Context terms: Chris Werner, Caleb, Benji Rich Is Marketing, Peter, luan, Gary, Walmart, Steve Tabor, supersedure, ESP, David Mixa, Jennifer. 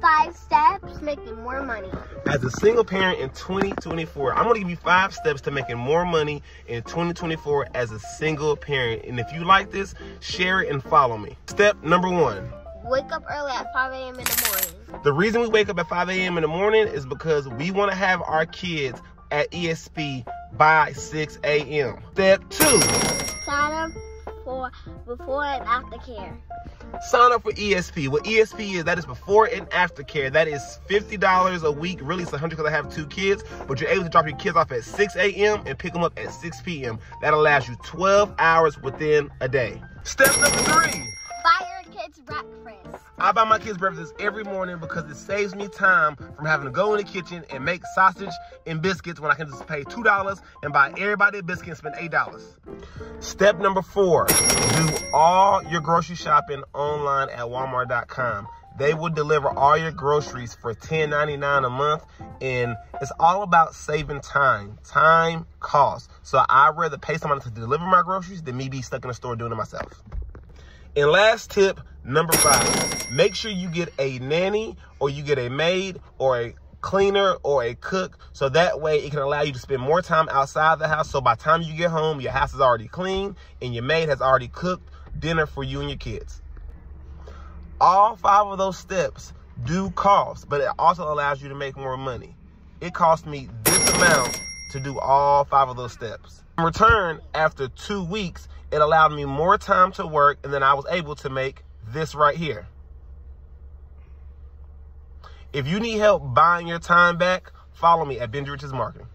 5 steps making more money. As a single parent in 2024, I'm going to give you 5 steps to making more money in 2024 as a single parent. And if you like this, share it and follow me. Step number 1. Wake up early at 5 a.m. in the morning. The reason we wake up at 5 a.m. in the morning is because we want to have our kids at ESP by 6 a.m. Step 2. Sign up for before and after care. Sign up for ESP. What ESP is, that is before and after care. That is $50 a week. Really, it's $100 because I have 2 kids. But you're able to drop your kids off at 6 a.m. and pick them up at 6 p.m. That allows you 12 hours within a day. Step number 3. Breakfast. I buy my kids breakfast every morning because it saves me time from having to go in the kitchen and make sausage and biscuits when I can just pay $2 and buy everybody a biscuit and spend $8. Step number 4, do all your grocery shopping online at Walmart.com. They will deliver all your groceries for $10.99 a month, and it's all about saving time. Time costs. So I'd rather pay someone to deliver my groceries than me be stuck in a store doing it myself. And last tip, number 5, make sure you get a nanny or you get a maid or a cleaner or a cook, so that way it can allow you to spend more time outside the house. So by the time you get home, your house is already clean and your maid has already cooked dinner for you and your kids. All 5 of those steps do cost, but it also allows you to make more money. It cost me this amount to do all 5 of those steps. In return, after 2 weeks, it allowed me more time to work, and then I was able to make this right here. If you need help buying your time back, follow me at Benji Rich Is Marketing.